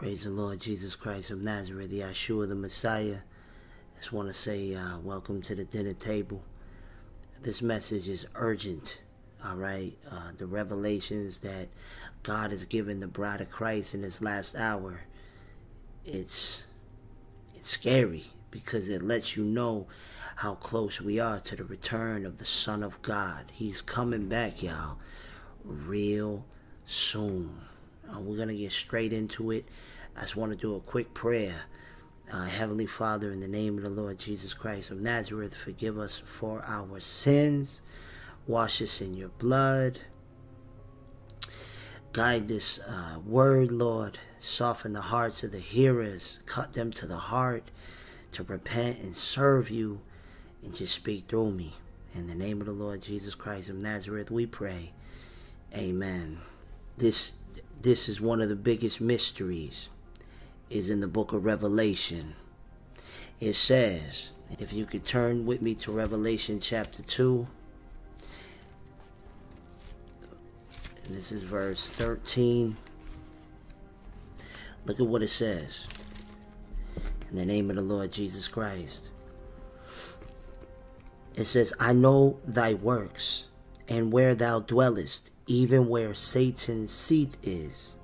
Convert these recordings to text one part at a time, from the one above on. Praise the Lord Jesus Christ of Nazareth, YAHSHUA the Messiah. I just want to say welcome to the dinner table. This message is urgent, all right? The revelations that God has given the bride of Christ in this last hour, it's scary because it lets you know how close we are to the return of the Son of God. He's coming back, y'all, real soon. We're going to get straight into it. I just want to do a quick prayer. Heavenly Father, in the name of the Lord Jesus Christ of Nazareth, forgive us for our sins. Wash us in your blood. Guide this word, Lord. Soften the hearts of the hearers. Cut them to the heart to repent and serve you. And just speak through me. In the name of the Lord Jesus Christ of Nazareth, we pray. Amen. This is one of the biggest mysteries, is in the book of Revelation. It says, if you could turn with me to Revelation chapter 2, and this is verse 13. Look at what it says. In the name of the Lord Jesus Christ. It says, I know thy works, and where thou dwellest, even where Satan's seat is.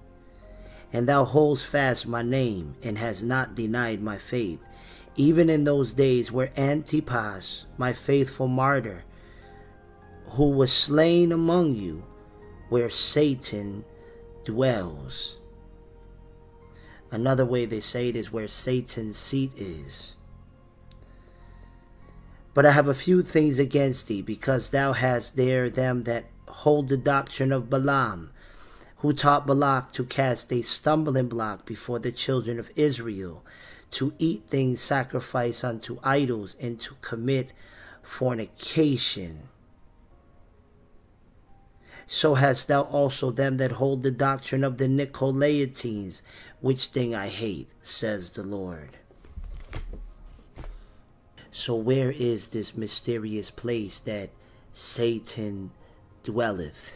And thou holdest fast my name, and hast not denied my faith, even in those days where Antipas, my faithful martyr, who was slain among you, where Satan dwells. Another way they say it is where Satan's seat is. But I have a few things against thee, because thou hast there them that hold the doctrine of Balaam, who taught Balak to cast a stumbling block before the children of Israel, to eat things sacrificed unto idols, and to commit fornication. So hast thou also them that hold the doctrine of the Nicolaitans, which thing I hate, says the Lord. So where is this mysterious place that Satan dwelleth?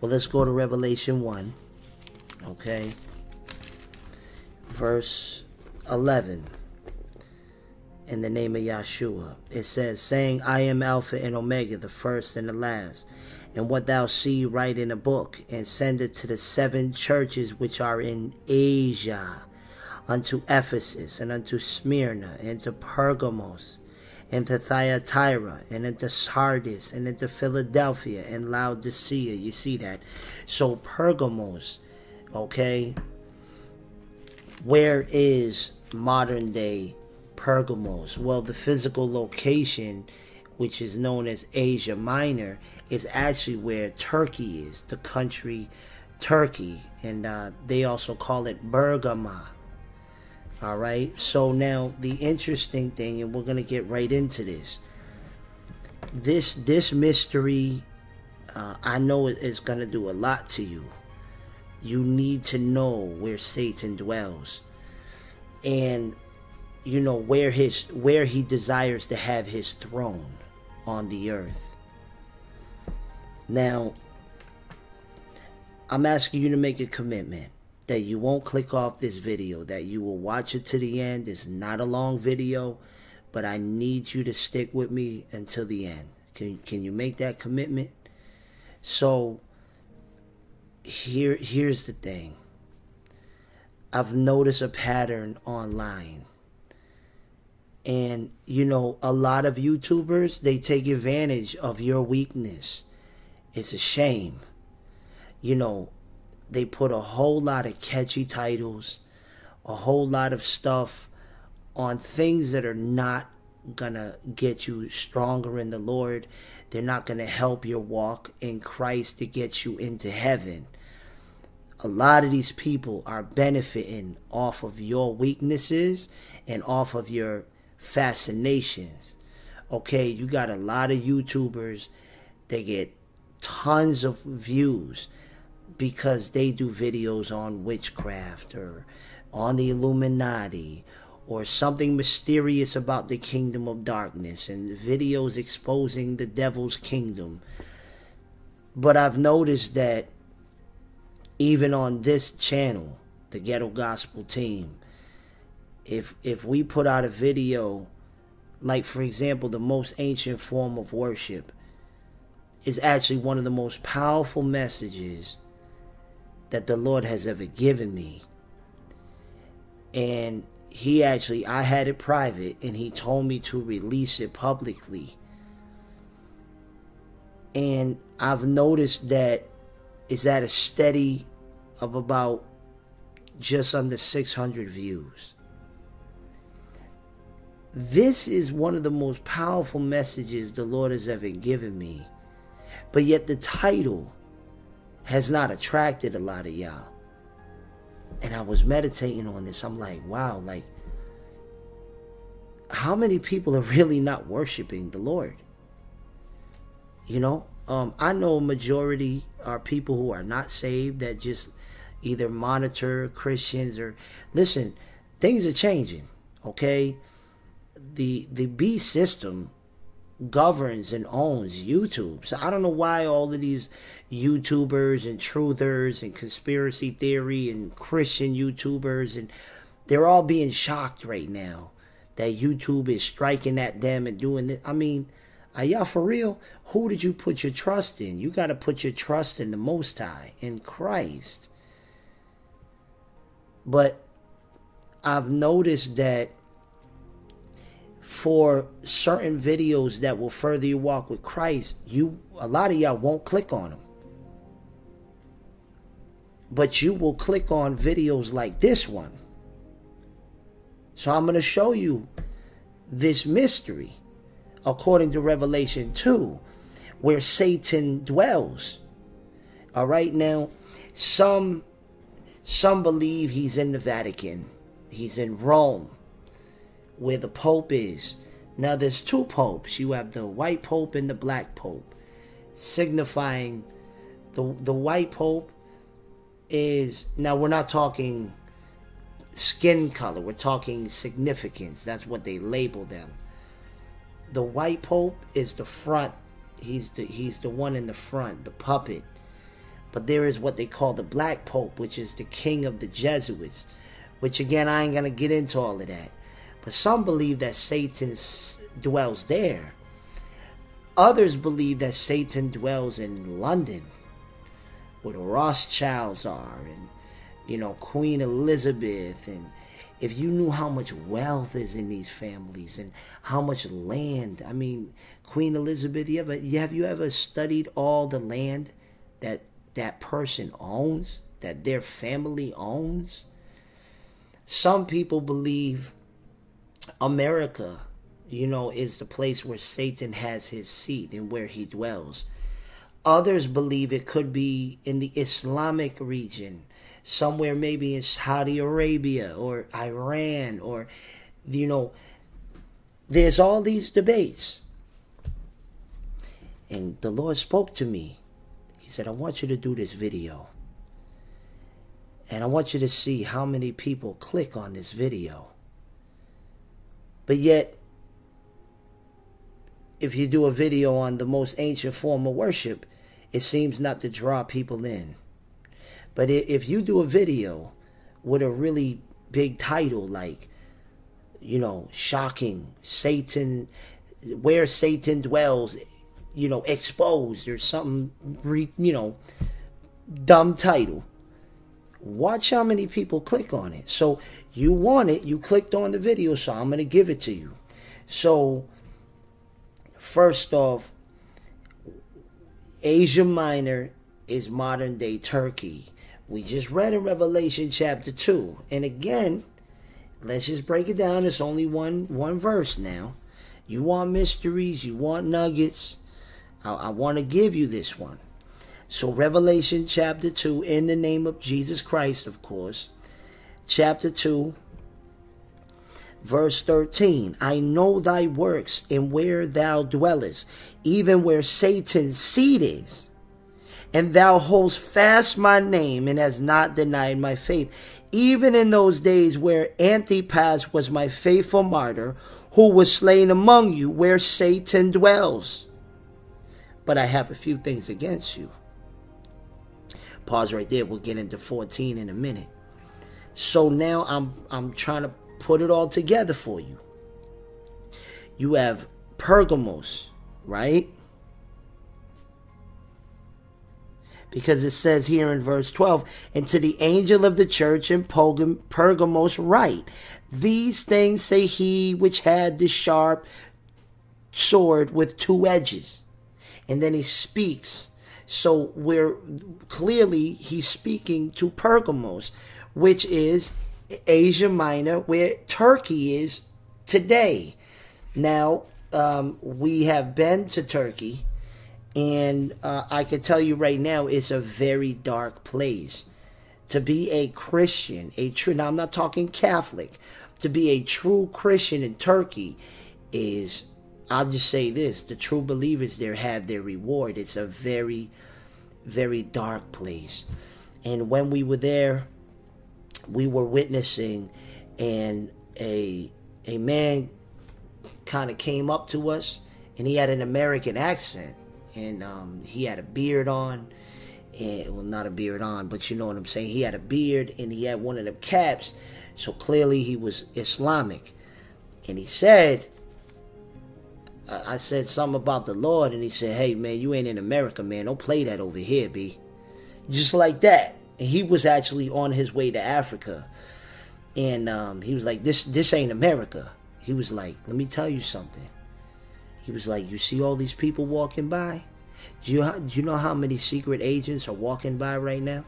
Well, let's go to Revelation 1, okay, verse 11, in the name of YAHSHUA. It says, saying, I am Alpha and Omega, the first and the last, and what thou see write in a book, and send it to the 7 churches which are in Asia, unto Ephesus, and unto Smyrna, and to Pergamos, and to Thyatira, and into Sardis, and into Philadelphia, and Laodicea. You see that? So Pergamos, okay? Where is modern day Pergamos? Well, the physical location, which is known as Asia Minor, is actually where Turkey is, the country Turkey. And they also call it Bergama. Alright, so now the interesting thing, and we're going to get right into this. This mystery, I know it's going to do a lot to you. You need to know where Satan dwells. And, you know, where he desires to have his throne on the earth. Now, I'm asking you to make a commitment that you won't click off this video, that you will watch it to the end. It's not a long video, but I need you to stick with me until the end. Can you make that commitment? So, here's the thing. I've noticed a pattern online. And, you know, a lot of YouTubers, they take advantage of your weakness. It's a shame. You know, they put a whole lot of catchy titles, a whole lot of stuff on things that are not going to get you stronger in the Lord. They're not going to help your walk in Christ to get you into heaven. A lot of these people are benefiting off of your weaknesses and off of your fascinations. Okay, you got a lot of YouTubers. They get tons of views because they do videos on witchcraft or on the Illuminati or something mysterious about the kingdom of darkness, and videos exposing the devil's kingdom. But I've noticed that even on this channel, the Ghetto Gospel Team. If we put out a video, like for example, the most ancient form of worship is actually one of the most powerful messages that the Lord has ever given me. And he actually, I had it private, and he told me to release it publicly. And I've noticed that it's at a steady of about just under 600 views. This is one of the most powerful messages the Lord has ever given me. But yet the title has not attracted a lot of y'all. And I was meditating on this. I'm like, wow, like, how many people are really not worshiping the Lord? You know, I know majority are people who are not saved that just either monitor Christians or listen, things are changing, okay? The B system governs and owns YouTube. So I don't know why all of these YouTubers and truthers and conspiracy theory and Christian YouTubers, and they're all being shocked right now that YouTube is striking at them and doing this. I mean, are y'all for real? Who did you put your trust in? You got to put your trust in the Most High, in Christ. But I've noticed that for certain videos that will further your walk with Christ, a lot of y'all won't click on them. But you will click on videos like this one. So I'm going to show you this mystery according to Revelation 2, where Satan dwells. All right, now, some believe he's in the Vatican. He's in Rome, where the Pope is. Now there's two popes. You have the white Pope and the black Pope, signifying the white Pope is, now we're not talking skin color, we're talking significance. That's what they label them. The white Pope is the front. He's the one in the front, the puppet. But there is what they call the black Pope, which is the king of the Jesuits, which again, I ain't gonna get into all of that. But some believe that Satan dwells there. Others believe that Satan dwells in London, where the Rothschilds are, and, you know, Queen Elizabeth. And if you knew how much wealth is in these families and how much land, I mean, Queen Elizabeth, have you ever studied all the land that that person owns, that their family owns? Some people believe America, you know, is the place where Satan has his seat and where he dwells. Others believe it could be in the Islamic region, somewhere maybe in Saudi Arabia or Iran, or, you know, there's all these debates. And the Lord spoke to me. He said, I want you to do this video. And I want you to see how many people click on this video. But yet, if you do a video on the most ancient form of worship, it seems not to draw people in. But if you do a video with a really big title, like, you know, shocking, Satan, where Satan dwells, you know, exposed, or something, you know, dumb title, watch how many people click on it. So you want it, you clicked on the video, so I'm going to give it to you. So first off, Asia Minor is modern day Turkey. We just read in Revelation chapter 2. And again, let's just break it down. It's only one verse now. You want mysteries, you want nuggets. I want to give you this one. So Revelation chapter 2, in the name of Jesus Christ, of course. Chapter 2, verse 13. I know thy works and where thou dwellest, even where Satan's seat is. And thou holdest fast my name and hast not denied my faith. Even in those days where Antipas was my faithful martyr, who was slain among you, where Satan dwells. But I have a few things against you. Pause right there. We'll get into 14 in a minute. So now I'm trying to put it all together for you. You have Pergamos, right? Because it says here in verse 12, and to the angel of the church in Pergamos write, these things say he which had the sharp sword with two edges. And then he speaks. So we're clearly he's speaking to Pergamos, which is Asia Minor, where Turkey is today. Now, we have been to Turkey. And I can tell you right now, it's a very dark place. To be a Christian, now I'm not talking Catholic. To be a true Christian in Turkey is, I'll just say this, the true believers there have their reward. It's a very, very dark place. And when we were there, we were witnessing, and a man kind of came up to us, and he had an American accent. And he had a beard on, and, well, not a beard on, but you know what I'm saying. He had a beard, and he had one of them caps, so clearly he was Islamic. And he said, I said something about the Lord, and he said, hey, man, you ain't in America, man. Don't play that over here, B. Just like that. And he was actually on his way to Africa. And he was like, this ain't America. He was like, let me tell you something. He was like, you see all these people walking by? Do you know how many secret agents are walking by right now?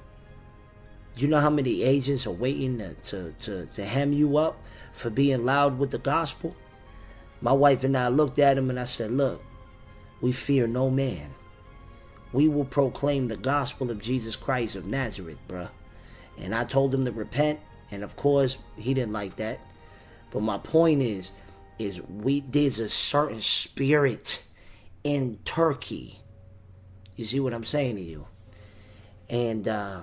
Do you know how many agents are waiting to hem you up for being loud with the gospel? My wife and I looked at him and I said, look, we fear no man. We will proclaim the gospel of Jesus Christ of Nazareth, bruh. And I told him to repent. And of course, he didn't like that. But my point is there's a certain spirit in Turkey. You see what I'm saying to you? And that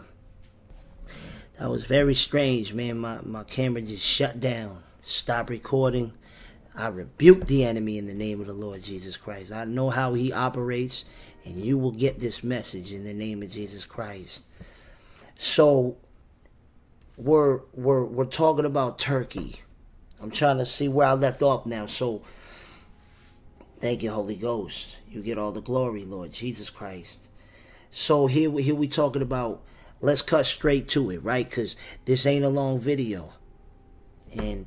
was very strange, man. My camera just shut down. Stop recording. I rebuke the enemy in the name of the Lord Jesus Christ. I know how he operates, and you will get this message in the name of Jesus Christ. So we're talking about Turkey. I'm trying to see where I left off now. So, thank you, Holy Ghost. You get all the glory, Lord Jesus Christ. So, here we talking about, let's cut straight to it, right? Because this ain't a long video. And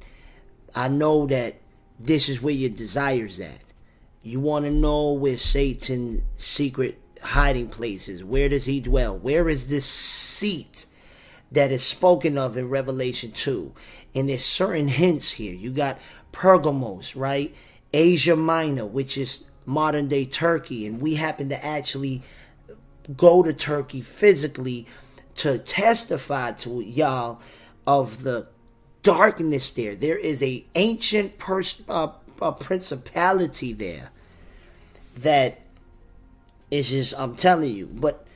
I know that this is where your desire's at. You want to know where Satan's secret hiding place is. Where does he dwell? Where is this seat that is spoken of in Revelation 2? And there's certain hints here. You got Pergamos, right? Asia Minor, which is modern day Turkey. And we happen to actually go to Turkey physically to testify to y'all of the darkness there. There is an ancient principality there that is just, I'm telling you. But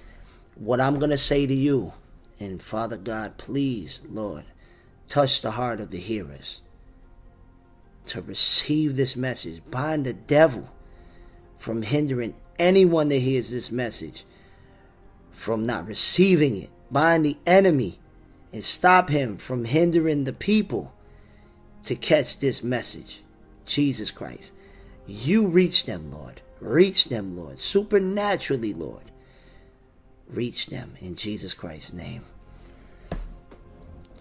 what I'm going to say to you, and Father God, please, Lord, touch the heart of the hearers to receive this message. Bind the devil from hindering anyone that hears this message from not receiving it. Bind the enemy and stop him from hindering the people to catch this message. Jesus Christ, you reach them, Lord. Reach them, Lord. Supernaturally, Lord. Reach them in Jesus Christ's name.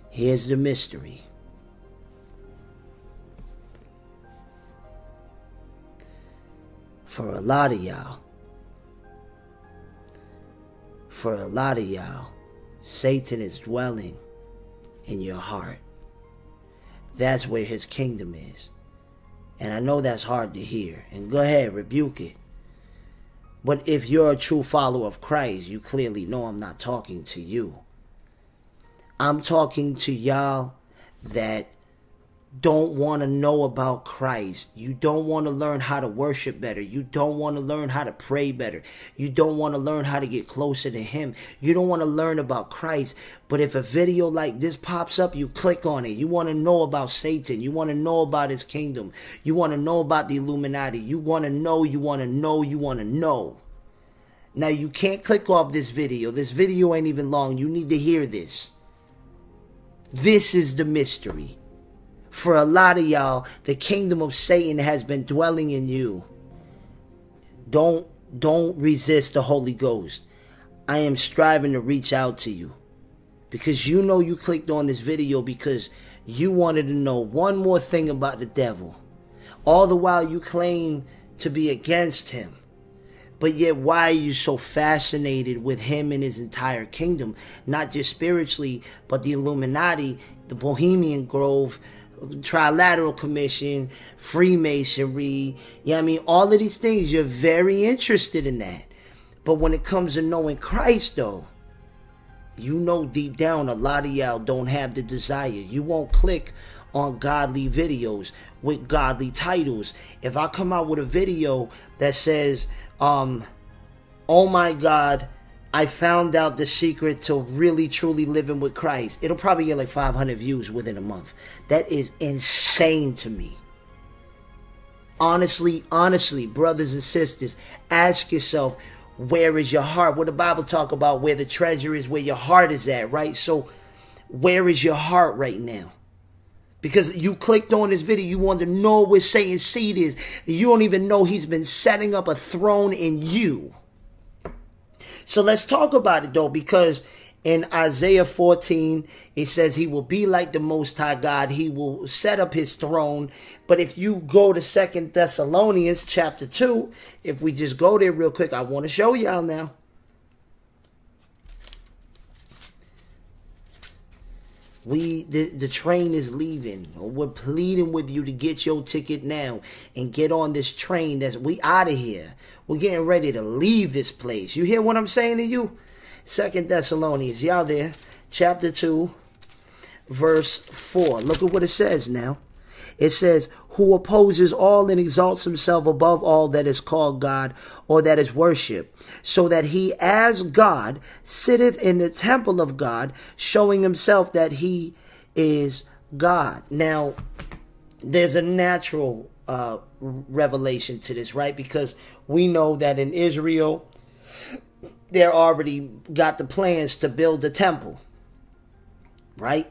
Here's the mystery. For a lot of y'all, Satan is dwelling in your heart. That's where his kingdom is. And I know that's hard to hear. And go ahead, rebuke it. But if you're a true follower of Christ, you clearly know I'm not talking to you. I'm talking to y'all that don't want to know about Christ. You don't want to learn how to worship better. You don't want to learn how to pray better. You don't want to learn how to get closer to him. You don't want to learn about Christ. But if a video like this pops up, you click on it. You want to know about Satan. You want to know about his kingdom. You want to know about the Illuminati. You want to know. Now, you can't click off this video. This video ain't even long. You need to hear this. This is the mystery. For a lot of y'all, the kingdom of Satan has been dwelling in you. Don't resist the Holy Ghost. I am striving to reach out to you. Because you know you clicked on this video because you wanted to know one more thing about the devil. All the while you claim to be against him. But yet why are you so fascinated with him and his entire kingdom? Not just spiritually, but the Illuminati, the Bohemian Grove, Trilateral Commission, Freemasonry, you know what I mean? All of these things, you're very interested in that. But when it comes to knowing Christ, though, you know deep down a lot of y'all don't have the desire. You won't click on godly videos with godly titles. If I come out with a video that says, oh my God, I found out the secret to really truly living with Christ, it'll probably get like 500 views within a month. That is insane to me. Honestly, brothers and sisters, ask yourself, where is your heart? What the Bible talk about, where the treasure is, where your heart is at, right? So where is your heart right now? Because you clicked on this video, you wanted to know where Satan's seed is. You don't even know he's been setting up a throne in you. So let's talk about it, though, because in Isaiah 14, it says he will be like the Most High God. He will set up his throne. But if you go to 2 Thessalonians chapter 2, if we just go there real quick, I want to show y'all now. The train is leaving. We're pleading with you to get your ticket now and get on this train. We out of here. We're getting ready to leave this place. You hear what I'm saying to you? 2 Thessalonians, y'all there, chapter 2, verse 4. Look at what it says now. It says, who opposes all and exalts himself above all that is called God or that is worship, so that he as God sitteth in the temple of God, showing himself that he is God. Now, there's a natural revelation to this, right? Because we know that in Israel, they're already got the plans to build the temple, right?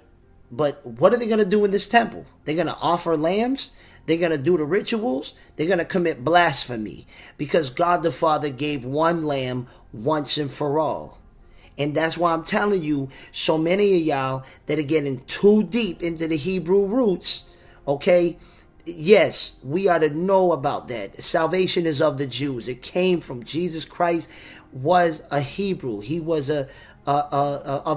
But what are they going to do in this temple? They're going to offer lambs. They're going to do the rituals. They're going to commit blasphemy because God the Father gave one lamb once and for all. And that's why I'm telling you, so many of y'all that are getting too deep into the Hebrew roots, okay? Yes, we are to know about that. Salvation is of the Jews. It came from Jesus Christ, was a Hebrew. He was of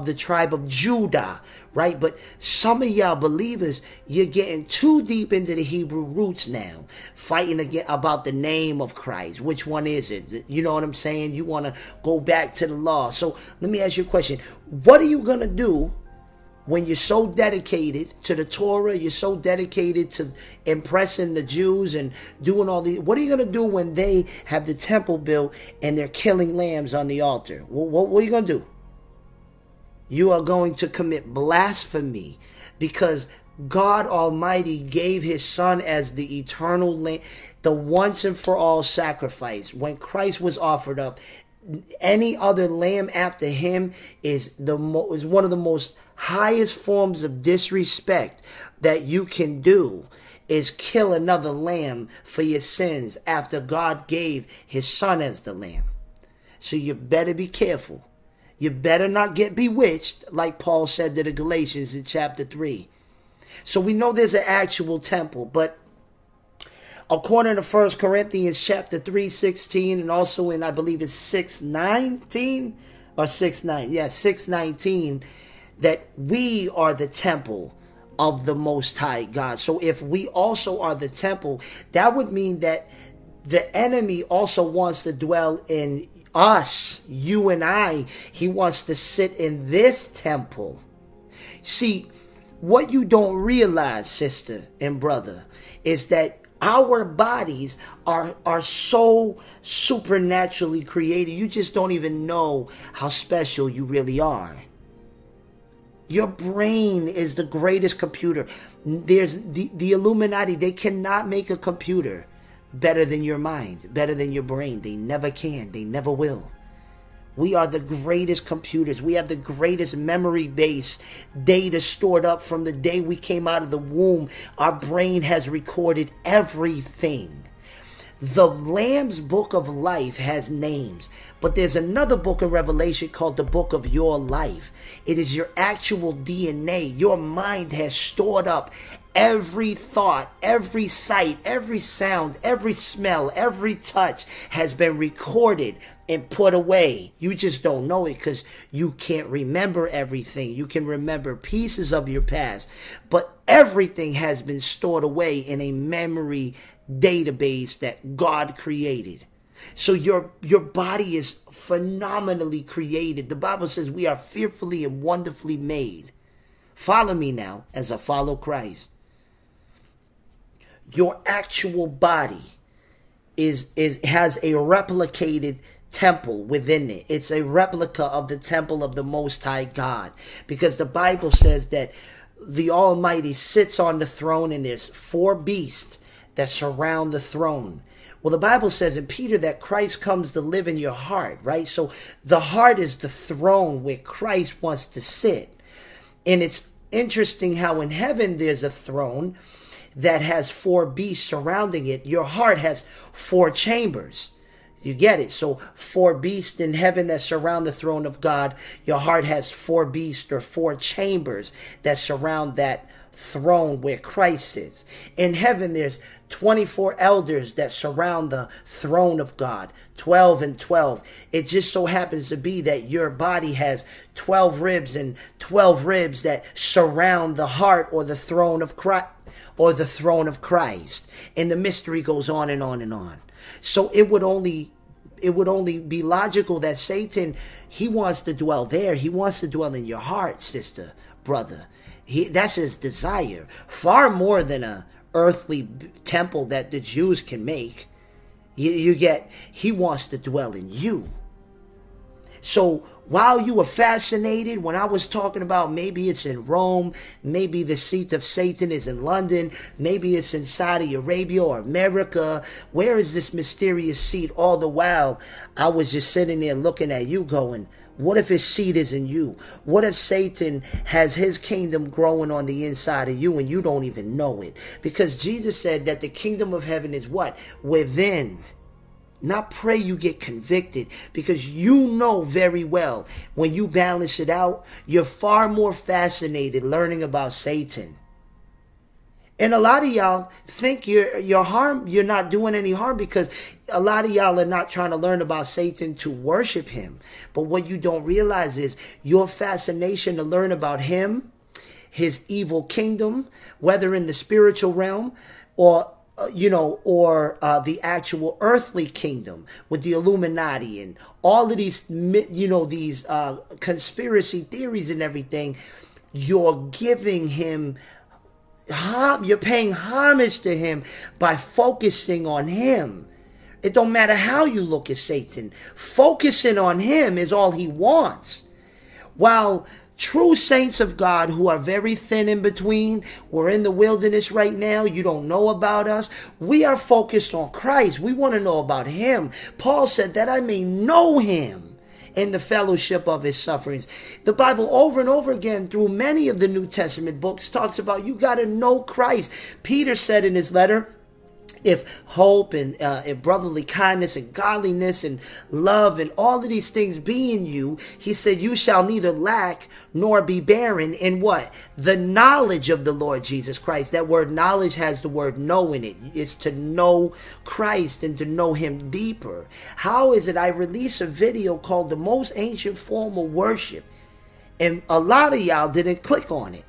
the tribe of Judah, right? But some of y'all believers, you're getting too deep into the Hebrew roots now, fighting again about the name of Christ. Which one is it? You know what I'm saying? You want to go back to the law. So let me ask you a question. What are you going to do when you're so dedicated to the Torah, you're so dedicated to impressing the Jews and doing all these? What are you going to do when they have the temple built and they're killing lambs on the altar? What are you going to do? You are going to commit blasphemy because God Almighty gave his son as the eternal lamb, the once and for all sacrifice. When Christ was offered up, any other lamb after him is one of the most highest forms of disrespect that you can do, is kill another lamb for your sins after God gave his son as the lamb. So you better be careful. You better not get bewitched, like Paul said to the Galatians in chapter 3. So we know there's an actual temple, but according to 1 Corinthians chapter 3:16, and also in, I believe it's 6:19 or 6:9, yeah, 6:19, that we are the temple of the Most High God. So if we also are the temple, that would mean that the enemy also wants to dwell in us, you and I. He wants to sit in this temple. See, what you don't realize, sister and brother, is that our bodies are so supernaturally created. You just don't even know how special you really are. Your brain is the greatest computer. There's the Illuminati. They cannot make a computer better than your mind, better than your brain. They never can. They never will. We are the greatest computers. We have the greatest memory base. Data stored up from the day we came out of the womb. Our brain has recorded everything. The Lamb's Book of Life has names, but there's another book in Revelation called the Book of Your Life. It is your actual DNA. Your mind has stored up every thought, every sight, every sound, every smell, every touch has been recorded and put away. You just don't know it because you can't remember everything. You can remember pieces of your past, but everything has been stored away in a memory database that God created. So your body is phenomenally created. The Bible says we are fearfully and wonderfully made. Follow me now as I follow Christ. Your actual body has a replicated temple within it. It's a replica of the temple of the Most High God, because the Bible says that the Almighty sits on the throne and there's four beasts that surround the throne. Well, the Bible says in Peter that Christ comes to live in your heart, right? So the heart is the throne where Christ wants to sit. And it's interesting how in heaven there's a throne that has four beasts surrounding it. Your heart has four chambers. You get it? So four beasts in heaven that surround the throne of God. Your heart has four beasts or four chambers that surround that throne where Christ sits. In heaven, there's 24 elders that surround the throne of God, 12 and 12. It just so happens to be that your body has 12 ribs and 12 ribs that surround the heart or the throne of Christ. And the mystery goes on and on and on. So it would only be logical that Satan, he wants to dwell there. He wants to dwell in your heart, sister, brother. That's his desire, far more than a earthly temple that the Jews can make. You get, he wants to dwell in you. So while you were fascinated, when I was talking about maybe it's in Rome, maybe the seat of Satan is in London, maybe it's in Saudi Arabia or America, where is this mysterious seat? All the while, I was just sitting there looking at you going, what if his seed is in you? What if Satan has his kingdom growing on the inside of you and you don't even know it? Because Jesus said that the kingdom of heaven is what? Within. Not pray you get convicted, because you know very well when you balance it out, you're far more fascinated learning about Satan. And a lot of y'all think you're not doing any harm, because a lot of y'all are not trying to learn about Satan to worship him. But what you don't realize is your fascination to learn about him, his evil kingdom, whether in the spiritual realm or the actual earthly kingdom with the Illuminati and all of these, these conspiracy theories and everything. You're giving him, you're paying homage to him by focusing on him. It don't matter how you look at Satan. Focusing on him is all he wants. While true saints of God, who are very thin in between, we're in the wilderness right now, you don't know about us, we are focused on Christ. We want to know about him. Paul said that I may know him in the fellowship of his sufferings. The Bible over and over again through many of the New Testament books talks about you got to know Christ. Peter said in his letter, if hope and brotherly kindness and godliness and love and all of these things be in you, he said, you shall neither lack nor be barren in what? The knowledge of the Lord Jesus Christ. That word knowledge has the word know in it. It's to know Christ and to know him deeper. How is it I release a video called The Most Ancient Form of Worship, and a lot of y'all didn't click on it?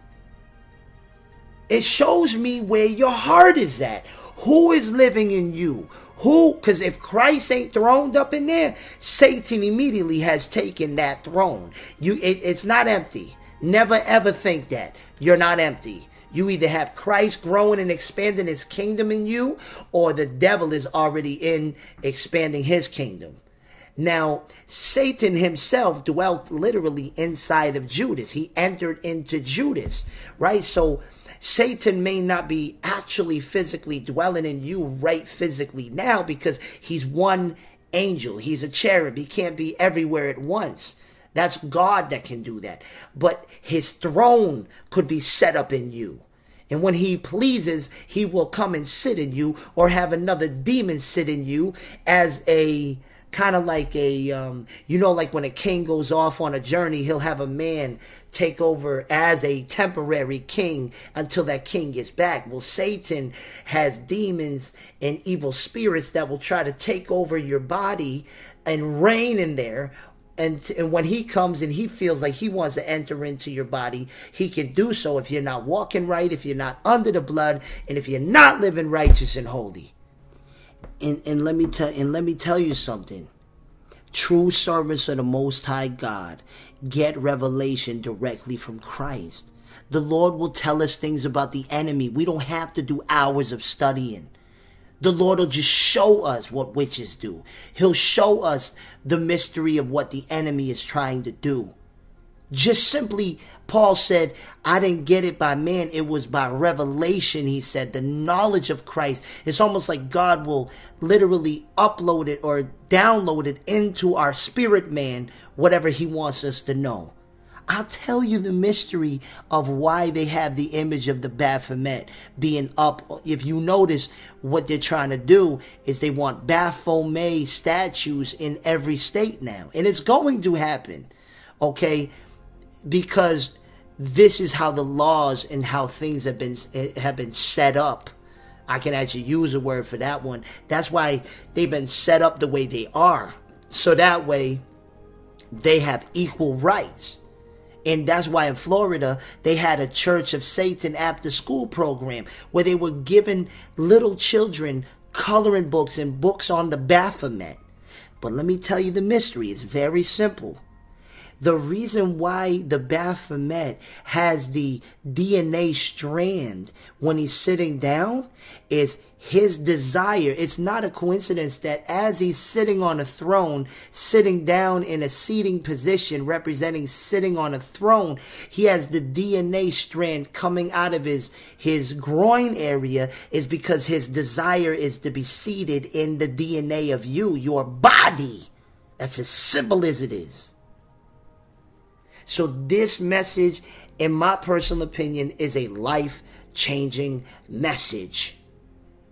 It shows me where your heart is at. Who is living in you? Who? Because if Christ ain't throned up in there, Satan immediately has taken that throne. It's not empty. Never ever think that. You're not empty. You either have Christ growing and expanding his kingdom in you, or the devil is already in expanding his kingdom. Now, Satan himself dwelt literally inside of Judas. He entered into Judas, right? So Satan may not be actually physically dwelling in you right physically now, because he's one angel. He's a cherub. He can't be everywhere at once. That's God that can do that. But his throne could be set up in you. And when he pleases, he will come and sit in you, or have another demon sit in you as a kind of like a, you know, like when a king goes off on a journey, he'll have a man take over as a temporary king until that king gets back. Well, Satan has demons and evil spirits that will try to take over your body and reign in there. And when he comes and he feels like he wants to enter into your body, he can do so if you're not walking right, if you're not under the blood, and if you're not living righteous and holy. And let me tell you something. True servants of the Most High God get revelation directly from Christ. The Lord will tell us things about the enemy. We don't have to do hours of studying. The Lord will just show us what witches do. He'll show us the mystery of what the enemy is trying to do. Just simply, Paul said, I didn't get it by man. It was by revelation, he said, the knowledge of Christ. It's almost like God will literally upload it or download it into our spirit man, whatever he wants us to know. I'll tell you the mystery of why they have the image of the Baphomet being up. If you notice, what they're trying to do is they want Baphomet statues in every state now. And it's going to happen, okay? Because this is how the laws and how things have been set up. I can actually use a word for that one. That's why they've been set up the way they are. So that way, they have equal rights. And that's why in Florida, they had a Church of Satan after school program where they were giving little children coloring books and books on the Baphomet. But let me tell you the mystery. It's very simple. The reason why the Baphomet has the DNA strand when he's sitting down is his desire. It's not a coincidence that as he's sitting on a throne, sitting down in a seating position representing sitting on a throne, he has the DNA strand coming out of his groin area, is because his desire is to be seated in the DNA of you, your body. That's as simple as it is. So this message, in my personal opinion, is a life-changing message,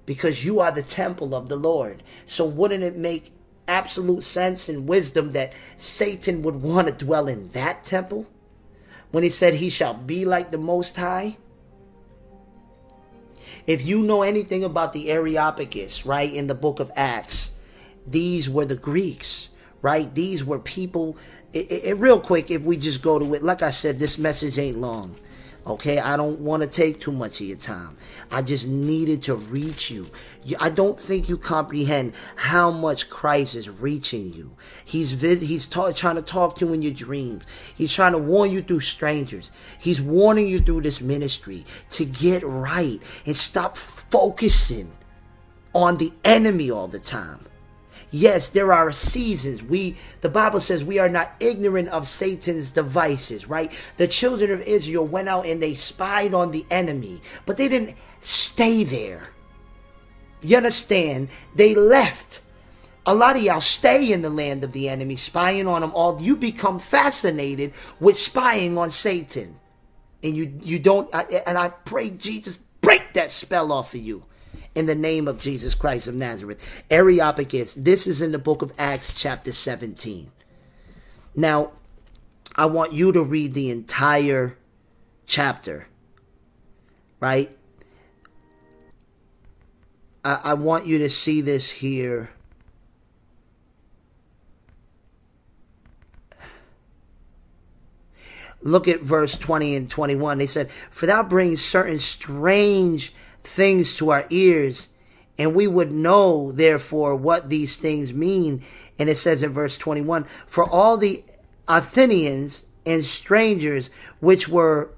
because you are the temple of the Lord. So wouldn't it make absolute sense and wisdom that Satan would want to dwell in that temple? When he said he shall be like the Most High? If you know anything about the Areopagus, right, in the book of Acts, these were the Greeks. Right? These were people. Real quick, if we just go to it, like I said, this message ain't long. Okay? I don't want to take too much of your time. I just needed to reach you. I don't think you comprehend how much Christ is reaching you. He's trying to talk to you in your dreams. He's trying to warn you through strangers. He's warning you through this ministry to get right and stop focusing on the enemy all the time. Yes, there are seasons. The Bible says we are not ignorant of Satan's devices, right? The children of Israel went out and they spied on the enemy, but they didn't stay there. You understand? They left. A lot of y'all stay in the land of the enemy, spying on them all. You become fascinated with spying on Satan. And you don't, and I pray, Jesus, break that spell off of you. In the name of Jesus Christ of Nazareth. Areopagus, this is in the book of Acts chapter 17. Now, I want you to read the entire chapter, right? I want you to see this here. Look at verse 20 and 21. They said, for thou bringest certain strange things to our ears, and we would know therefore what these things mean. And it says in verse 21, for all the Athenians and strangers which were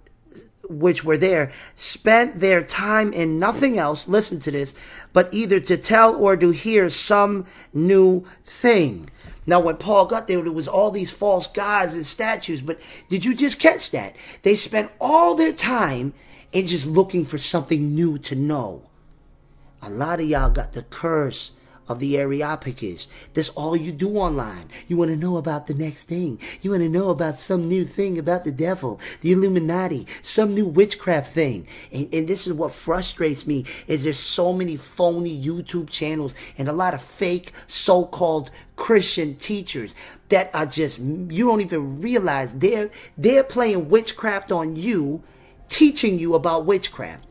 there spent their time in nothing else, listen to this, but either to tell or to hear some new thing. Now, when Paul got there, there was all these false gods and statues, but did you just catch that? They spent all their time and just looking for something new to know. A lot of y'all got the curse of the Areopagus. That's all you do online. You want to know about the next thing. You want to know about some new thing about the devil, the Illuminati, some new witchcraft thing. And this is what frustrates me, is there's so many phony YouTube channels and a lot of fake so-called Christian teachers that are just, you don't even realize they're playing witchcraft on you, teaching you about witchcraft.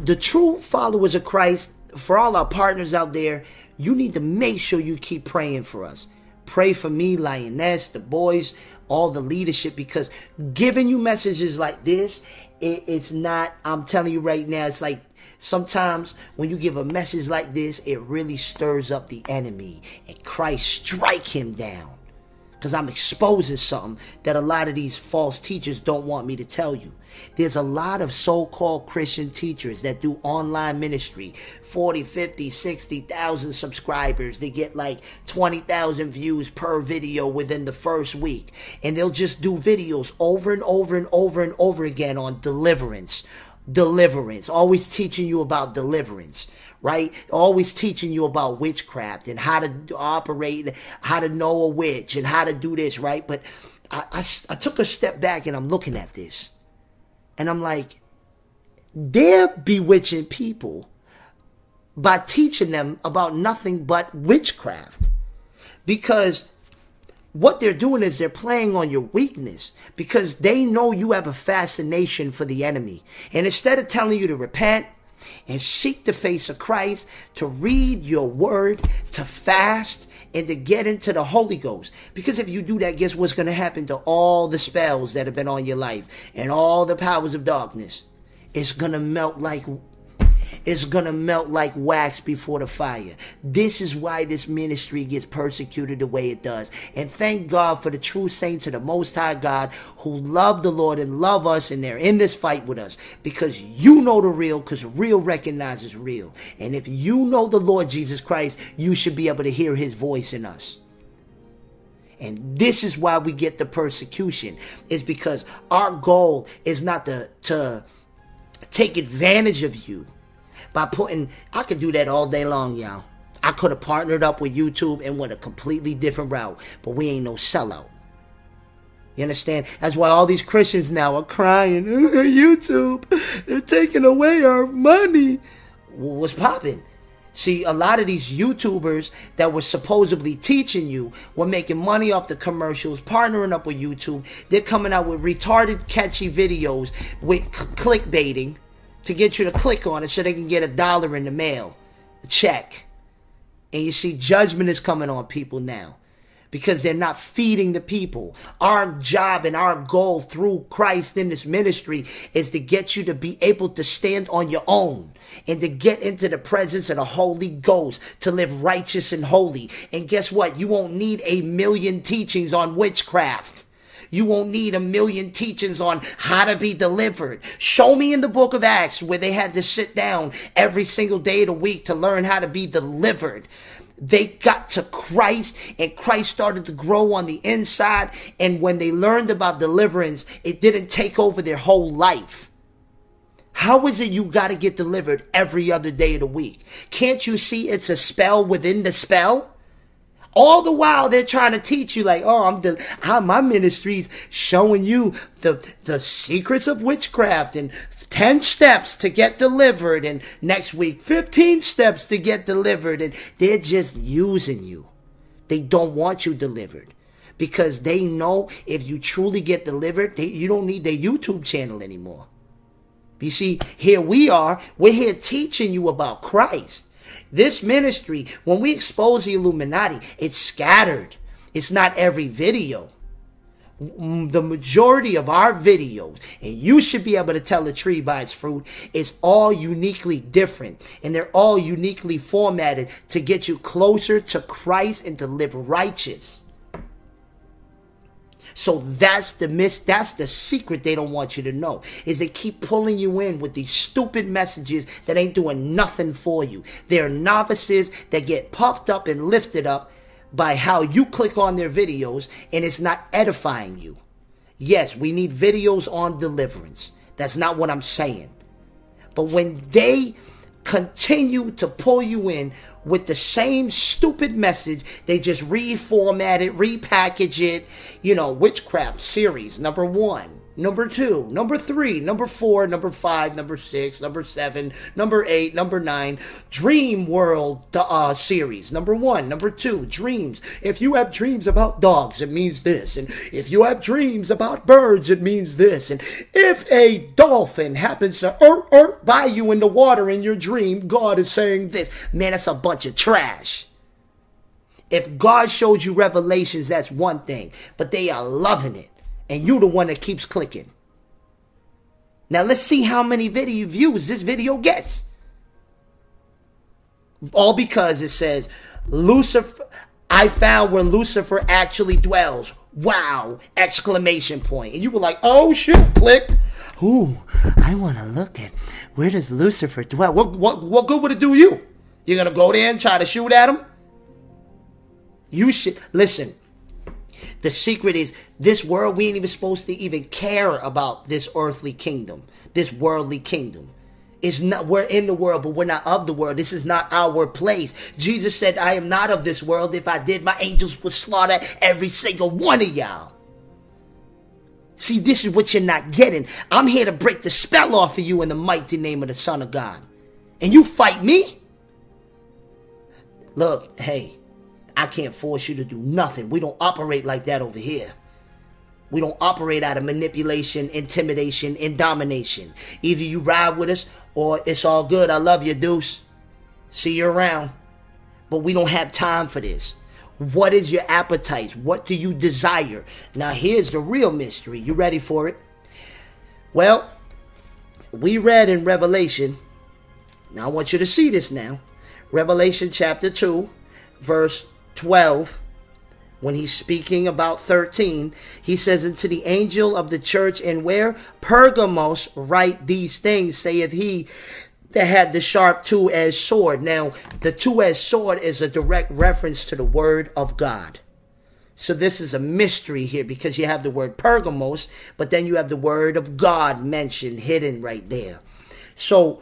The true followers of Christ, for all our partners out there, you need to make sure you keep praying for us. Pray for me, Lioness, the boys, all the leadership, because giving you messages like this, it's not, I'm telling you right now, it's like sometimes when you give a message like this, it really stirs up the enemy, and Christ strike him down, because I'm exposing something that a lot of these false teachers don't want me to tell you. There's a lot of so-called Christian teachers that do online ministry, 40, 50, 60,000 subscribers. They get like 20,000 views per video within the first week. And they'll just do videos over and over and over and over again on deliverance. Deliverance, always teaching you about deliverance, right? Always teaching you about witchcraft and how to operate, how to know a witch and how to do this, right? But I took a step back and I'm looking at this and I'm like, they're bewitching people by teaching them about nothing but witchcraft, because what they're doing is they're playing on your weakness, because they know you have a fascination for the enemy. And instead of telling you to repent and seek the face of Christ, to read your word, to fast, and to get into the Holy Ghost. Because if you do that, guess what's going to happen to all the spells that have been on your life and all the powers of darkness? It's going to melt like wax before the fire. This is why this ministry gets persecuted the way it does. And thank God for the true saints of the Most High God who love the Lord and love us, and they're in this fight with us, because you know the real, because real recognizes real. And if you know the Lord Jesus Christ, you should be able to hear his voice in us. And this is why we get the persecution, is because our goal is not to take advantage of you. By putting, I could do that all day long, y'all. I could have partnered up with YouTube and went a completely different route, but we ain't no sellout. You understand? That's why all these Christians now are crying, YouTube, they're taking away our money. What's popping? See, a lot of these YouTubers that were supposedly teaching you were making money off the commercials, partnering up with YouTube. They're coming out with retarded, catchy videos with clickbaiting, to get you to click on it so they can get $1 in the mail, a check. And you see, judgment is coming on people now because they're not feeding the people. Our job and our goal through Christ in this ministry is to get you to be able to stand on your own and to get into the presence of the Holy Ghost, to live righteous and holy. And guess what? You won't need 1,000,000 teachings on witchcraft. You won't need 1,000,000 teachings on how to be delivered. Show me in the book of Acts where they had to sit down every single day of the week to learn how to be delivered. They got to Christ, and Christ started to grow on the inside. And when they learned about deliverance, it didn't take over their whole life. How is it you got to get delivered every other day of the week? Can't you see it's a spell within the spell? All the while, they're trying to teach you like, oh, my ministry's showing you the secrets of witchcraft and 10 steps to get delivered, and next week, 15 steps to get delivered. And they're just using you. They don't want you delivered, because they know if you truly get delivered, you don't need their YouTube channel anymore. You see, here we are. We're here teaching you about Christ. This ministry, when we expose the Illuminati, it's scattered. It's not every video. The majority of our videos, and you should be able to tell a tree by its fruit, is all uniquely different. And they're all uniquely formatted to get you closer to Christ and to live righteous. So that's the secret they don't want you to know, is they keep pulling you in with these stupid messages that ain't doing nothing for you. They're novices that get puffed up and lifted up by how you click on their videos, and it's not edifying you. Yes, we need videos on deliverance. That's not what I'm saying. But when they continue to pull you in with the same stupid message. They just reformat it, repackage it. You know, witchcraft series, number 1. Number 2, number 3, number 4, number 5, number 6, number 7, number 8, number 9, Dream World series. Number 1, number 2, dreams. If you have dreams about dogs, it means this. And if you have dreams about birds, it means this. And if a dolphin happens to earth by you in the water in your dream, God is saying this. Man, that's a bunch of trash. If God showed you revelations, that's one thing. But they are loving it. And you the one that keeps clicking. Now let's see how many video views this video gets. All because it says, Lucifer, I found where Lucifer actually dwells. Wow! Exclamation point. And you were like, oh shit, click. Ooh, I want to look at, where does Lucifer dwell? What good would it do you? You're going to go there and try to shoot at him? You should, listen. The secret is, this world, we ain't even supposed to even care about this earthly kingdom, this worldly kingdom. It's not, we're in the world, but we're not of the world. This is not our place. Jesus said, I am not of this world. If I did, my angels would slaughter every single one of y'all. See, this is what you're not getting. I'm here to break the spell off of you in the mighty name of the Son of God. And you fight me? Look, hey. I can't force you to do nothing. We don't operate like that over here. We don't operate out of manipulation, intimidation, and domination. Either you ride with us or it's all good. I love you, Deuce. See you around. But we don't have time for this. What is your appetite? What do you desire? Now, here's the real mystery. You ready for it? Well, we read in Revelation. Now, I want you to see this now. Revelation chapter 2, verse 12, when he's speaking about 13, he says, unto the angel of the church in where? Pergamos, write these things, saith he that had the sharp two-edged sword. Now, the two-edged sword is a direct reference to the word of God. So this is a mystery here, because you have the word Pergamos, but then you have the word of God mentioned, hidden right there. So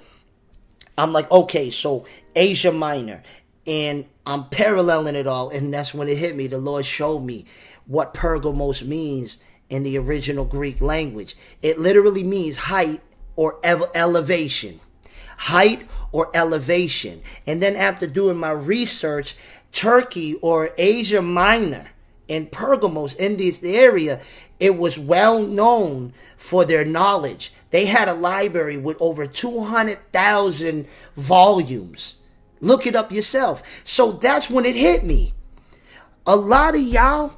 I'm like, okay, so Asia Minor. And I'm paralleling it all, and that's when it hit me. The Lord showed me what Pergamos means in the original Greek language. It literally means height or elevation. Height or elevation. And then after doing my research, Turkey or Asia Minor and Pergamos in this area, it was well known for their knowledge. They had a library with over 200,000 volumes. Look it up yourself. So that's when it hit me. A lot of y'all,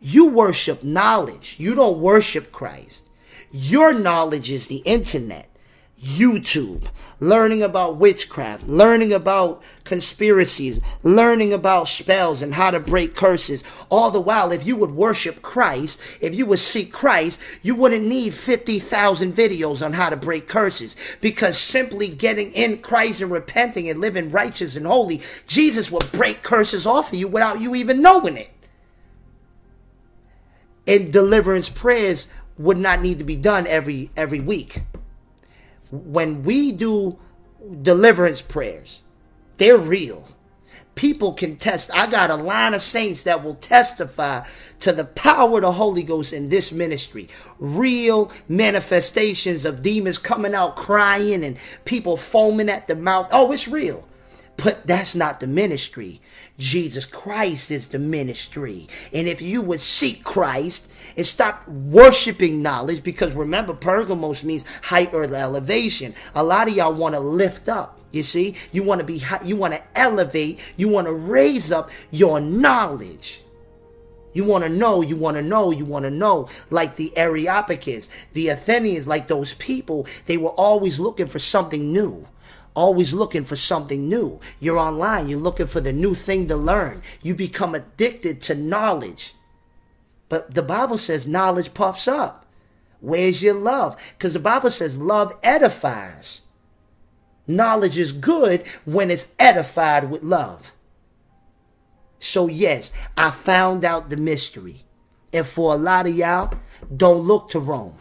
you worship knowledge. You don't worship Christ. Your knowledge is the internet, YouTube, learning about witchcraft, learning about conspiracies, learning about spells and how to break curses. All the while, if you would worship Christ, if you would seek Christ, you wouldn't need 50,000 videos on how to break curses, because simply getting in Christ and repenting and living righteous and holy, Jesus will break curses off of you without you even knowing it. And deliverance prayers would not need to be done every week. When we do deliverance prayers, they're real. People can test. I got a line of saints that will testify to the power of the Holy Ghost in this ministry. Real manifestations of demons coming out crying and people foaming at the mouth. Oh, it's real. But that's not the ministry. Jesus Christ is the ministry. And if you would seek Christ and stop worshiping knowledge, because remember, Pergamos means height or elevation. A lot of y'all want to lift up. You see, you want to be high, you want to elevate, you want to raise up your knowledge. You want to know, you want to know, you want to know. Like the Areopagus, the Athenians, like those people, they were always looking for something new. Always looking for something new. You're online. You're looking for the new thing to learn. You become addicted to knowledge. But the Bible says knowledge puffs up. Where's your love? Because the Bible says love edifies. Knowledge is good when it's edified with love. So yes, I found out the mystery. And for a lot of y'all, don't look to Rome.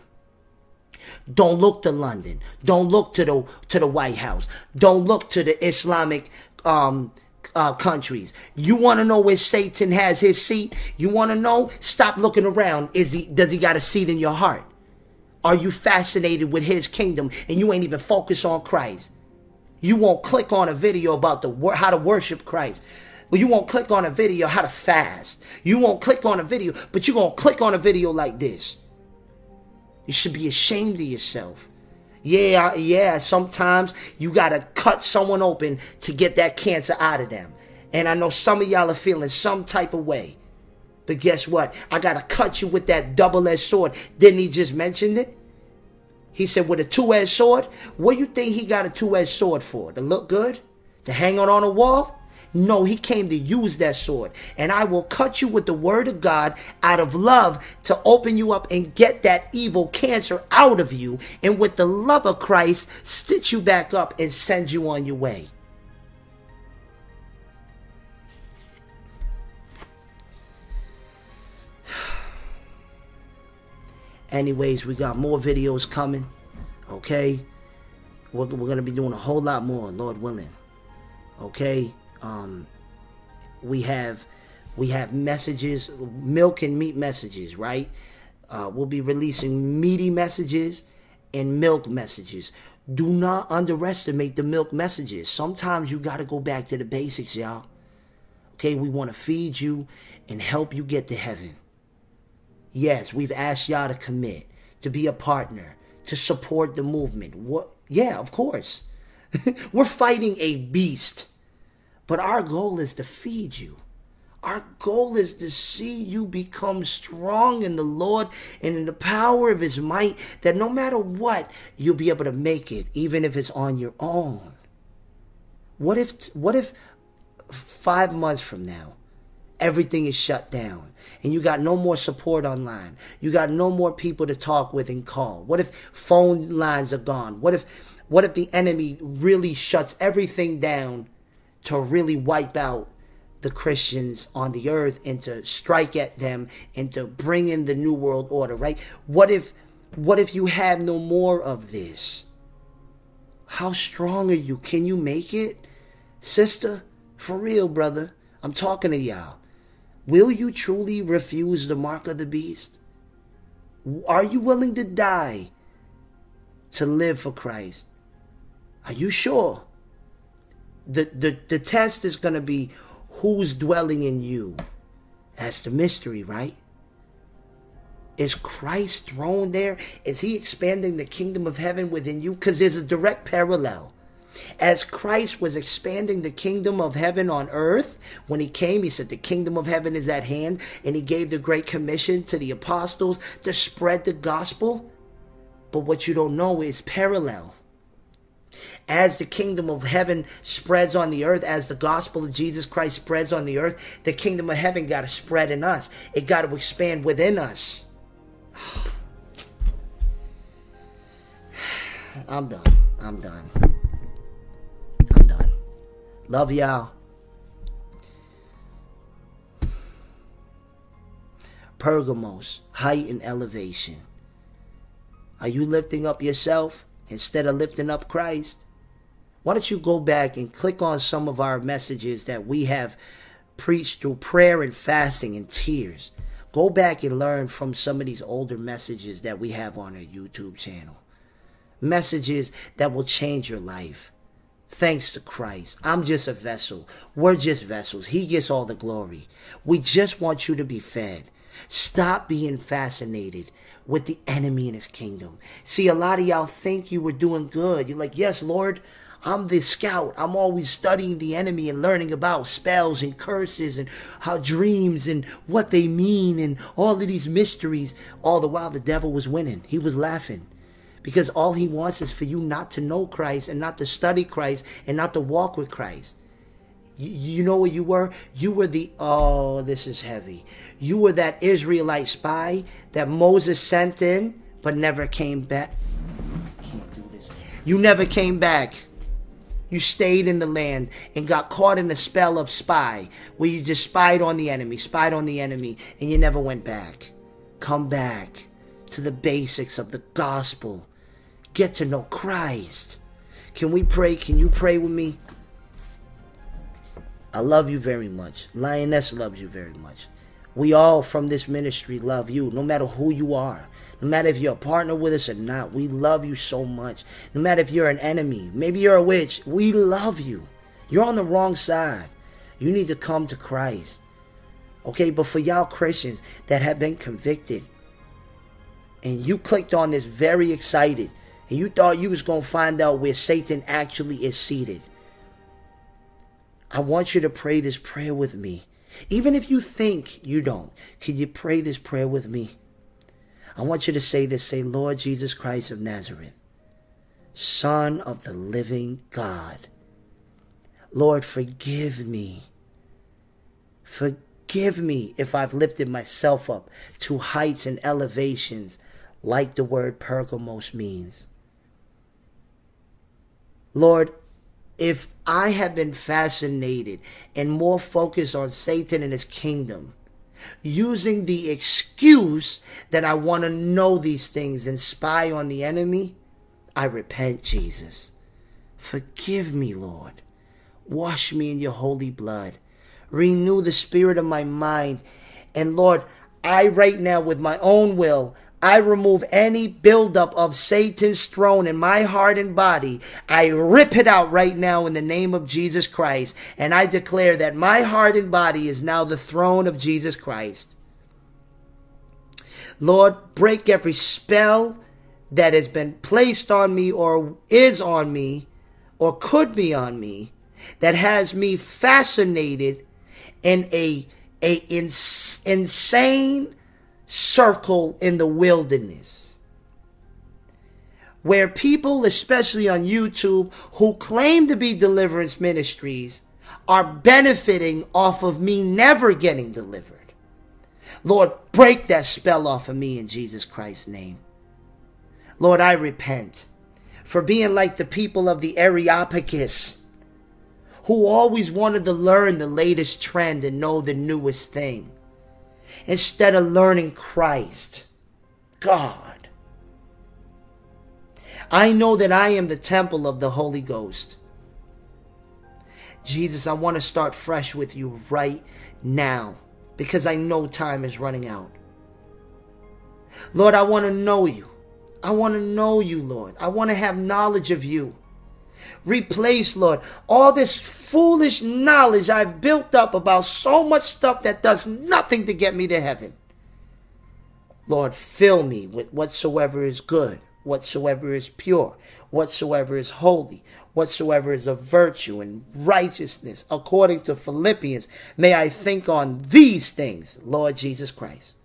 Don't look to London. Don't look to the White House. Don't look to the Islamic countries. You want to know where Satan has his seat? You want to know? Stop looking around. Does he got a seat in your heart? Are you fascinated with his kingdom and you ain't even focused on Christ? You won't click on a video about how to worship Christ. You won't click on a video how to fast. You won't click on a video, but you're going to click on a video like this. You should be ashamed of yourself. Yeah, sometimes you got to cut someone open to get that cancer out of them. And I know some of y'all are feeling some type of way. But guess what? I got to cut you with that double-edged sword. Didn't he just mention it? He said with a two-edged sword. What do you think he got a two-edged sword for? To look good? To hang it on a wall? No, he came to use that sword. And I will cut you with the word of God out of love to open you up and get that evil cancer out of you. And with the love of Christ, stitch you back up and send you on your way. Anyways, we got more videos coming. Okay? We're going to be doing a whole lot more, Lord willing. Okay? We have messages, milk and meat messages, right? We'll be releasing meaty messages and milk messages. Do not underestimate the milk messages. Sometimes you got to go back to the basics, y'all. Okay, we want to feed you and help you get to heaven. Yes, we've asked y'all to commit, to be a partner, to support the movement. What? Yeah, of course. We're fighting a beast. But our goal is to feed you. Our goal is to see you become strong in the Lord and in the power of his might, that no matter what, you'll be able to make it, even if it's on your own. What if 5 months from now, everything is shut down and you got no more support online? You got no more people to talk with and call. What if phone lines are gone? What if the enemy really shuts everything down to really wipe out the Christians on the earth and to strike at them and to bring in the new world order, right? What if you have no more of this? How strong are you? Can you make it? Sister, for real, brother, I'm talking to y'all. Will you truly refuse the mark of the beast? Are you willing to die to live for Christ? Are you sure? The test is going to be who's dwelling in you. That's the mystery, right? Is Christ's throne there? Is he expanding the kingdom of heaven within you? Because there's a direct parallel. As Christ was expanding the kingdom of heaven on earth, when he came, he said the kingdom of heaven is at hand, and he gave the Great Commission to the apostles to spread the gospel. But what you don't know is parallel. As the kingdom of heaven spreads on the earth, as the gospel of Jesus Christ spreads on the earth, the kingdom of heaven got to spread in us. It got to expand within us. I'm done. Love y'all. Pergamos, height and elevation. Are you lifting up yourself instead of lifting up Christ? Why don't you go back and click on some of our messages that we have preached through prayer and fasting and tears. Go back and learn from some of these older messages that we have on our YouTube channel. Messages that will change your life. Thanks to Christ. I'm just a vessel. We're just vessels. He gets all the glory. We just want you to be fed. Stop being fascinated with the enemy and his kingdom. See, a lot of y'all think you were doing good. You're like, yes, Lord, I'm the scout. I'm always studying the enemy and learning about spells and curses and how dreams and what they mean and all of these mysteries. All the while, the devil was winning. He was laughing because all he wants is for you not to know Christ and not to study Christ and not to walk with Christ. You know what you were? You were this is heavy. You were that Israelite spy that Moses sent in, but never came back. I can't do this. You never came back. You stayed in the land and got caught in a spell of spy, where you just spied on the enemy, and you never went back. Come back to the basics of the gospel. Get to know Christ. Can we pray? Can you pray with me? I love you very much. Lioness loves you very much. We all from this ministry love you, no matter who you are. No matter if you're a partner with us or not, we love you so much. No matter if you're an enemy, maybe you're a witch, we love you. You're on the wrong side. You need to come to Christ. Okay, but for y'all Christians that have been convicted, and you clicked on this very excited, and you thought you was going to find out where Satan actually is seated, I want you to pray this prayer with me. Even if you think you don't, can you pray this prayer with me? I want you to say this. Say, Lord Jesus Christ of Nazareth, Son of the living God, Lord, forgive me. Forgive me if I've lifted myself up to heights and elevations like the word Pergamos means. Lord, if I have been fascinated and more focused on Satan and his kingdom, using the excuse that I want to know these things and spy on the enemy, I repent, Jesus. Forgive me, Lord. Wash me in your holy blood. Renew the spirit of my mind. And Lord, I right now with my own will, I remove any buildup of Satan's throne in my heart and body. I rip it out right now in the name of Jesus Christ. And I declare that my heart and body is now the throne of Jesus Christ. Lord, break every spell that has been placed on me or is on me or could be on me that has me fascinated in an insane circle in the wilderness where people, especially on YouTube, who claim to be deliverance ministries are benefiting off of me never getting delivered. Lord, break that spell off of me in Jesus Christ's name. Lord, I repent for being like the people of the Areopagus who always wanted to learn the latest trend and know the newest thing, instead of learning Christ. God, I know that I am the temple of the Holy Ghost. Jesus, I want to start fresh with you right now, because I know time is running out. Lord, I want to know you. I want to know you, Lord. I want to have knowledge of you. Replace, Lord, all this foolish knowledge I've built up about so much stuff that does nothing to get me to heaven. Lord, fill me with whatsoever is good, whatsoever is pure, whatsoever is holy, whatsoever is of virtue and righteousness. According to Philippians, may I think on these things, Lord Jesus Christ.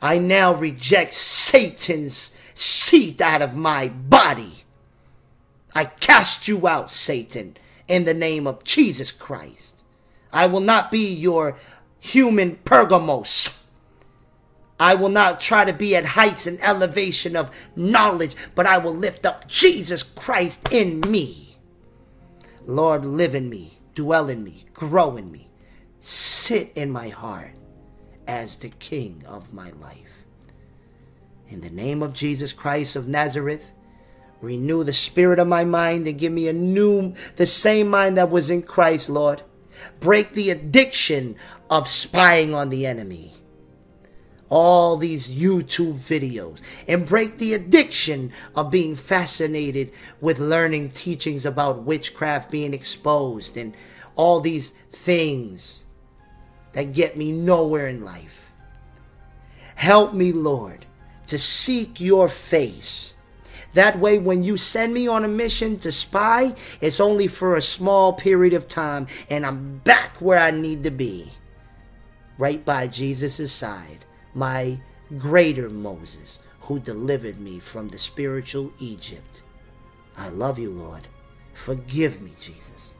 I now reject Satan's seat out of my body. I cast you out, Satan, in the name of Jesus Christ. I will not be your human Pergamos. I will not try to be at heights and elevation of knowledge, but I will lift up Jesus Christ in me. Lord, live in me, dwell in me, grow in me, sit in my heart as the King of my life. In the name of Jesus Christ of Nazareth, renew the spirit of my mind and give me the same mind that was in Christ, Lord. Break the addiction of spying on the enemy. All these YouTube videos. And break the addiction of being fascinated with learning teachings about witchcraft being exposed and all these things that get me nowhere in life. Help me, Lord, to seek your face. That way, when you send me on a mission to spy, it's only for a small period of time, and I'm back where I need to be, right by Jesus' side, my greater Moses, who delivered me from the spiritual Egypt. I love you, Lord. Forgive me, Jesus.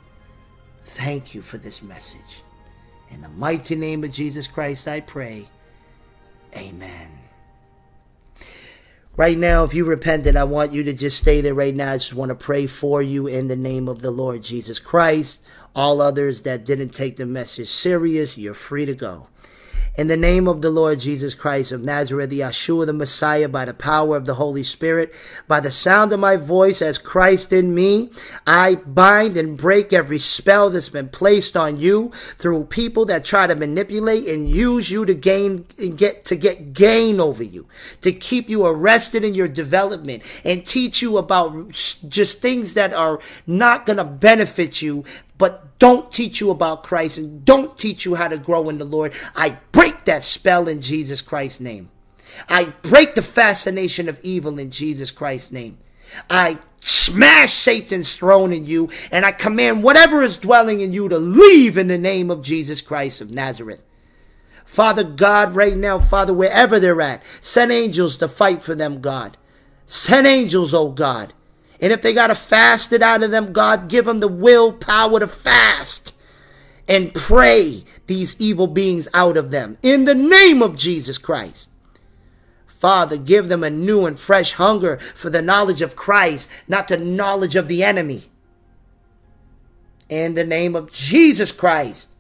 Thank you for this message. In the mighty name of Jesus Christ, I pray. Amen. Right now, if you repented, I want you to just stay there right now. I just want to pray for you in the name of the Lord Jesus Christ. All others that didn't take the message serious, you're free to go. In the name of the Lord Jesus Christ of Nazareth, the Yahshua, the Messiah, by the power of the Holy Spirit, by the sound of my voice as Christ in me, I bind and break every spell that's been placed on you through people that try to manipulate and use you to get gain over you, to keep you arrested in your development and teach you about just things that are not going to benefit you, but don't teach you about Christ and don't teach you how to grow in the Lord. I break that spell in Jesus Christ's name. I break the fascination of evil in Jesus Christ's name. I smash Satan's throne in you, and I command whatever is dwelling in you to leave in the name of Jesus Christ of Nazareth. Father God, right now, Father, wherever they're at, send angels to fight for them, God. Send angels, oh God. And if they got to fast it out of them, God, give them the willpower to fast and pray these evil beings out of them. In the name of Jesus Christ. Father, give them a new and fresh hunger for the knowledge of Christ, not the knowledge of the enemy. In the name of Jesus Christ,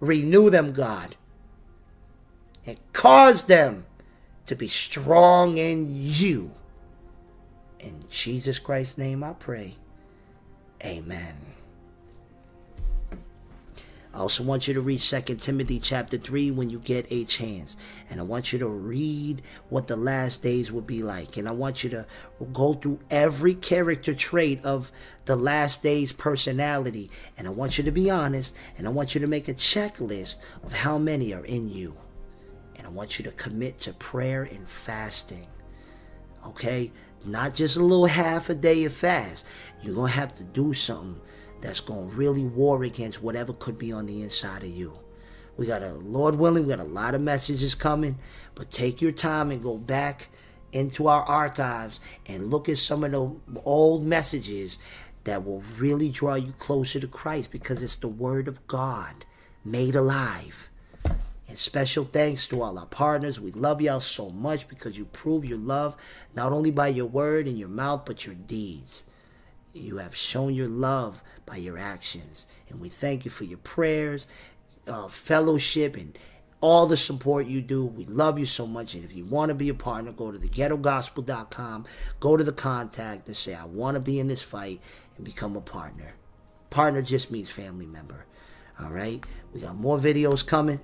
renew them, God. And cause them to be strong in you. In Jesus Christ's name I pray. Amen. I also want you to read 2 Timothy chapter 3 when you get a chance. And I want you to read what the last days will be like. And I want you to go through every character trait of the last days personality. And I want you to be honest. And I want you to make a checklist of how many are in you. And I want you to commit to prayer and fasting. Okay? Not just a little half a day of fast. You're going to have to do something that's going to really war against whatever could be on the inside of you. We got a, Lord willing, we got a lot of messages coming. But take your time and go back into our archives and look at some of the old messages that will really draw you closer to Christ, because it's the Word of God made alive. And special thanks to all our partners. We love y'all so much because you prove your love not only by your word and your mouth, but your deeds. You have shown your love by your actions. And we thank you for your prayers, fellowship, and all the support you do. We love you so much. And if you want to be a partner, go to theghettogospel.com. Go to the contact and say, I want to be in this fight, and become a partner. Partner just means family member. All right? We got more videos coming.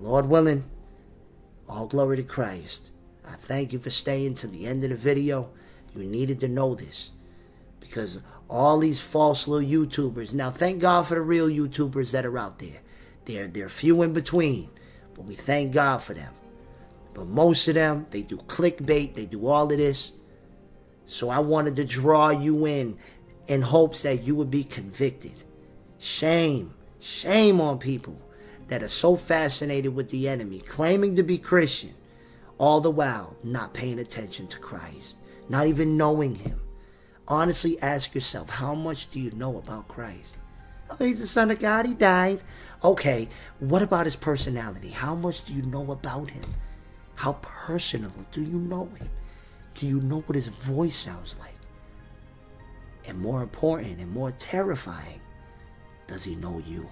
Lord willing, all glory to Christ. I thank you for staying to the end of the video. You needed to know this, because all these false little YouTubers, now thank God for the real YouTubers that are out there. They're few in between, but we thank God for them. But most of them, they do clickbait, they do all of this. So I wanted to draw you in hopes that you would be convicted. Shame, shame on people that are so fascinated with the enemy, claiming to be Christian, all the while not paying attention to Christ, not even knowing him. Honestly, ask yourself, how much do you know about Christ? Oh, he's the Son of God, he died. Okay, what about his personality? How much do you know about him? How personal do you know him? Do you know what his voice sounds like? And more important and more terrifying, does he know you?